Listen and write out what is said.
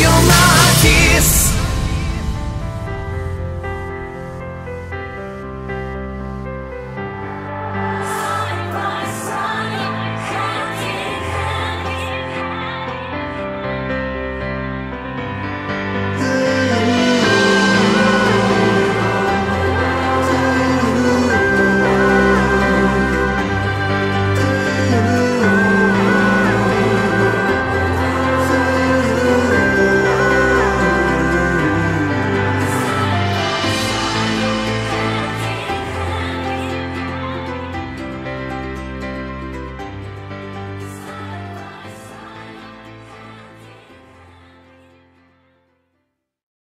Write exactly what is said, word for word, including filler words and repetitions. your mind.